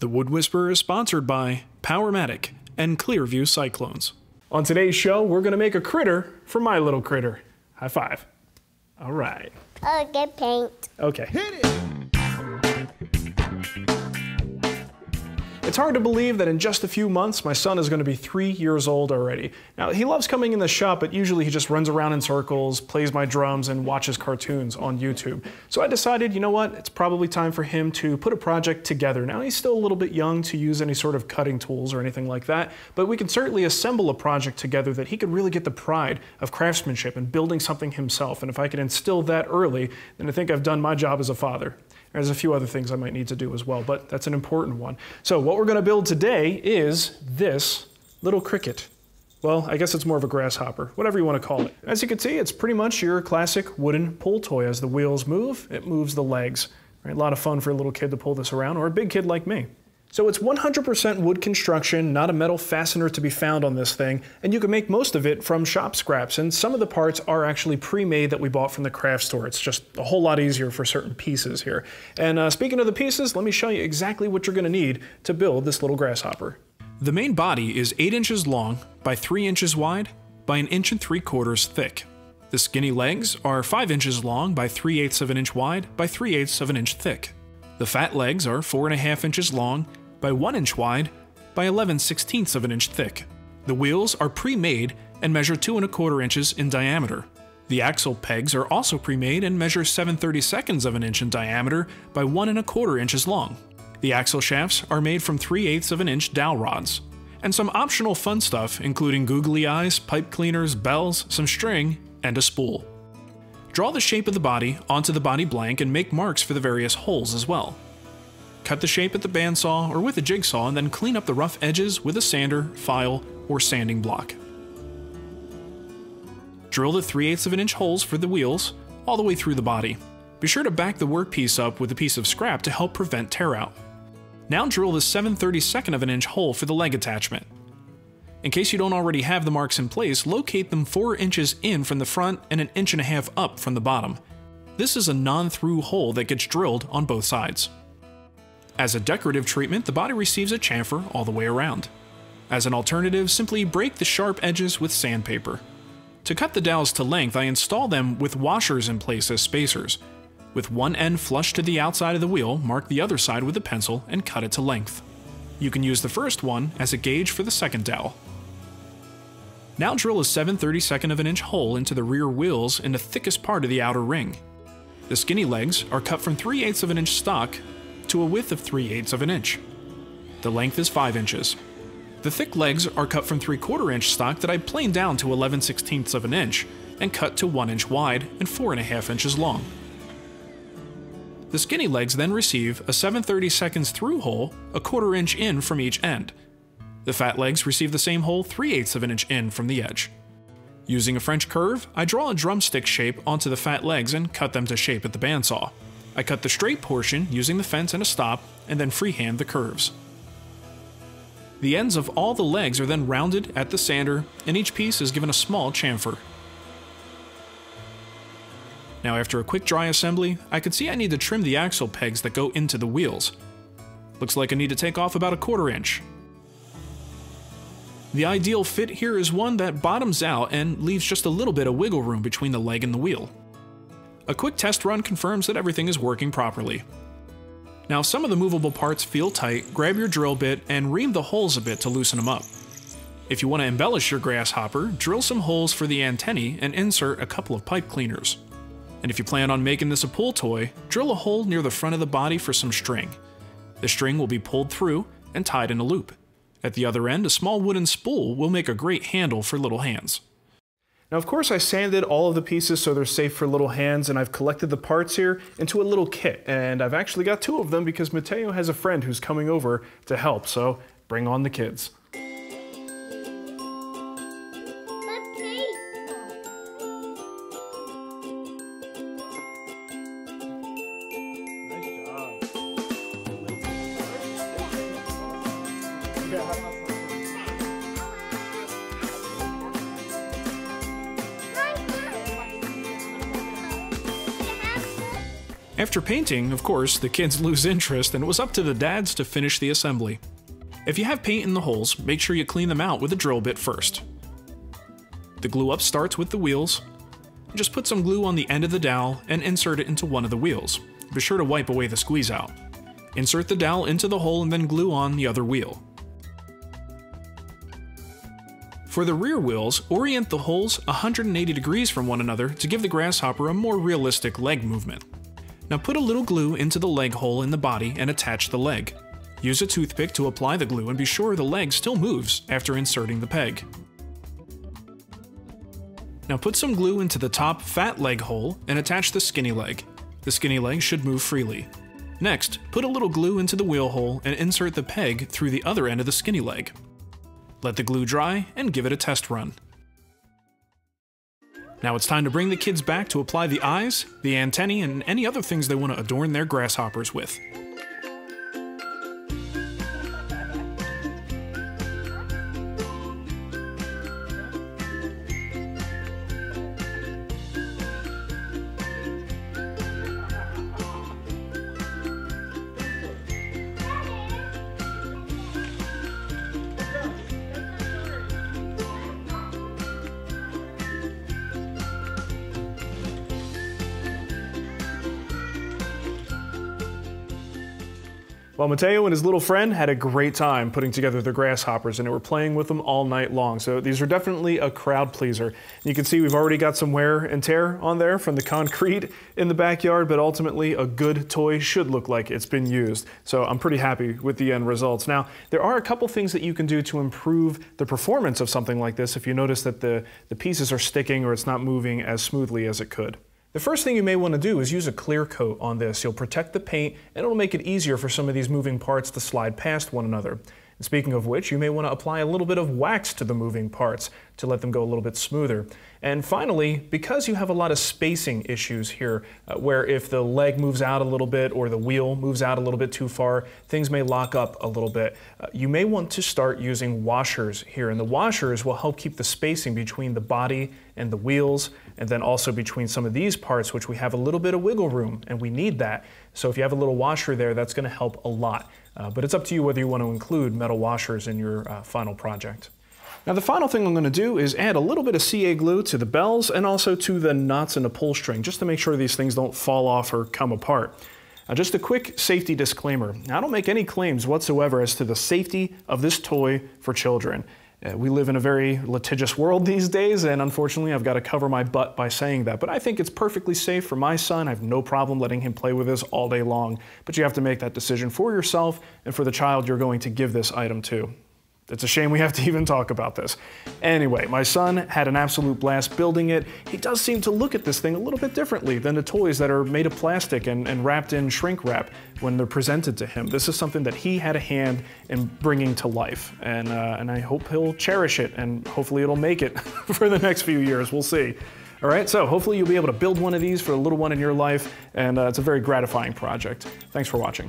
The Wood Whisperer is sponsored by Powermatic and Clearview Cyclones. On today's show, we're gonna make a critter for my little critter. High five. All right. Oh, get paint. Okay. Hit it! It's hard to believe that in just a few months, my son is gonna be 3 years old already. Now, he loves coming in the shop, but usually he just runs around in circles, plays my drums, and watches cartoons on YouTube. So I decided, you know what, it's probably time for him to put a project together. Now, he's still a little bit young to use any sort of cutting tools or anything like that, but we can certainly assemble a project together that he could really get the pride of craftsmanship and building something himself. And if I can instill that early, then I think I've done my job as a father. There's a few other things I might need to do as well, but that's an important one. So what we're gonna build today is this little cricket. Well, I guess it's more of a grasshopper, whatever you want to call it. As you can see, it's pretty much your classic wooden pull toy. As the wheels move, it moves the legs. Right, a lot of fun for a little kid to pull this around, or a big kid like me. So it's 100% wood construction, not a metal fastener to be found on this thing, and you can make most of it from shop scraps, and some of the parts are actually pre-made that we bought from the craft store. It's just a whole lot easier for certain pieces here. And speaking of the pieces, let me show you exactly what you're going to need to build this little grasshopper. The main body is 8 inches long by 3 inches wide by 1 3/4 inches thick. The skinny legs are 5 inches long by 3/8 of an inch wide by 3/8 of an inch thick. The fat legs are 4.5 inches long by 1 inch wide by 11/16 of an inch thick. The wheels are pre-made and measure 2.25 inches in diameter. The axle pegs are also pre-made and measure 7/32 of an inch in diameter by 1.25 inches long. The axle shafts are made from 3/8 of an inch dowel rods, and some optional fun stuff including googly eyes, pipe cleaners, bells, some string, and a spool. Draw the shape of the body onto the body blank and make marks for the various holes as well. Cut the shape at the bandsaw or with a jigsaw and then clean up the rough edges with a sander, file, or sanding block. Drill the 3/8 of an inch holes for the wheels all the way through the body. Be sure to back the workpiece up with a piece of scrap to help prevent tear out. Now drill the 7/32 of an inch hole for the leg attachment. In case you don't already have the marks in place, locate them 4 inches in from the front and 1.5 inches up from the bottom. This is a non-through hole that gets drilled on both sides. As a decorative treatment, the body receives a chamfer all the way around. As an alternative, simply break the sharp edges with sandpaper. To cut the dowels to length, I install them with washers in place as spacers. With one end flush to the outside of the wheel, mark the other side with a pencil and cut it to length. You can use the first one as a gauge for the second dowel. Now drill a 7/32 of an inch hole into the rear wheels in the thickest part of the outer ring. The skinny legs are cut from 3/8 of an inch stock to a width of 3/8 of an inch. The length is 5 inches. The thick legs are cut from 3/4 inch stock that I planed down to 11/16 of an inch and cut to 1 inch wide and 4.5 inches long. The skinny legs then receive a 7/32 through hole, 1/4 inch in from each end. The fat legs receive the same hole 3/8 of an inch in from the edge. Using a French curve, I draw a drumstick shape onto the fat legs and cut them to shape at the bandsaw. I cut the straight portion using the fence and a stop, and then freehand the curves. The ends of all the legs are then rounded at the sander, and each piece is given a small chamfer. Now after a quick dry assembly, I could see I need to trim the axle pegs that go into the wheels. Looks like I need to take off about 1/4 inch. The ideal fit here is one that bottoms out and leaves just a little bit of wiggle room between the leg and the wheel. A quick test run confirms that everything is working properly. Now if some of the movable parts feel tight, grab your drill bit and ream the holes a bit to loosen them up. If you want to embellish your grasshopper, drill some holes for the antennae and insert a couple of pipe cleaners. And if you plan on making this a pull toy, drill a hole near the front of the body for some string. The string will be pulled through and tied in a loop. At the other end, a small wooden spool will make a great handle for little hands. Now of course I sanded all of the pieces so they're safe for little hands, and I've collected the parts here into a little kit, and I've actually got 2 of them because Mateo has a friend who's coming over to help, so bring on the kids. After painting, of course, the kids lose interest and it was up to the dads to finish the assembly. If you have paint in the holes, make sure you clean them out with a drill bit first. The glue up starts with the wheels. Just put some glue on the end of the dowel and insert it into one of the wheels. Be sure to wipe away the squeeze out. Insert the dowel into the hole and then glue on the other wheel. For the rear wheels, orient the holes 180 degrees from one another to give the grasshopper a more realistic leg movement. Now put a little glue into the leg hole in the body and attach the leg. Use a toothpick to apply the glue and be sure the leg still moves after inserting the peg. Now put some glue into the top fat leg hole and attach the skinny leg. The skinny leg should move freely. Next, put a little glue into the wheel hole and insert the peg through the other end of the skinny leg. Let the glue dry and give it a test run. Now it's time to bring the kids back to apply the eyes, the antennae, and any other things they want to adorn their grasshoppers with. Well, Mateo and his little friend had a great time putting together the grasshoppers and they were playing with them all night long. So these are definitely a crowd pleaser. You can see we've already got some wear and tear on there from the concrete in the backyard, but ultimately a good toy should look like it's been used. So I'm pretty happy with the end results. Now, there are a couple things that you can do to improve the performance of something like this if you notice that the pieces are sticking or it's not moving as smoothly as it could. The first thing you may want to do is use a clear coat on this. You'll protect the paint and it'll make it easier for some of these moving parts to slide past one another. And speaking of which, you may want to apply a little bit of wax to the moving parts to let them go a little bit smoother. And finally, because you have a lot of spacing issues here, where if the leg moves out a little bit or the wheel moves out a little bit too far, things may lock up a little bit. You may want to start using washers here, and the washers will help keep the spacing between the body and the wheels, and then also between some of these parts, which we have a little bit of wiggle room, and we need that. So if you have a little washer there, that's going to help a lot. But it's up to you whether you want to include metal washers in your final project. Now the final thing I'm going to do is add a little bit of CA glue to the bells and also to the knots and the pull string, just to make sure these things don't fall off or come apart. Now just a quick safety disclaimer. Now, I don't make any claims whatsoever as to the safety of this toy for children. We live in a very litigious world these days, and unfortunately I've got to cover my butt by saying that, but I think it's perfectly safe for my son. I have no problem letting him play with this all day long, but you have to make that decision for yourself and for the child you're going to give this item to. It's a shame we have to even talk about this. Anyway, my son had an absolute blast building it. He does seem to look at this thing a little bit differently than the toys that are made of plastic and wrapped in shrink wrap when they're presented to him. This is something that he had a hand in bringing to life, and I hope he'll cherish it, and hopefully it'll make it for the next few years. We'll see. All right, so hopefully you'll be able to build one of these for a little one in your life, and it's a very gratifying project. Thanks for watching.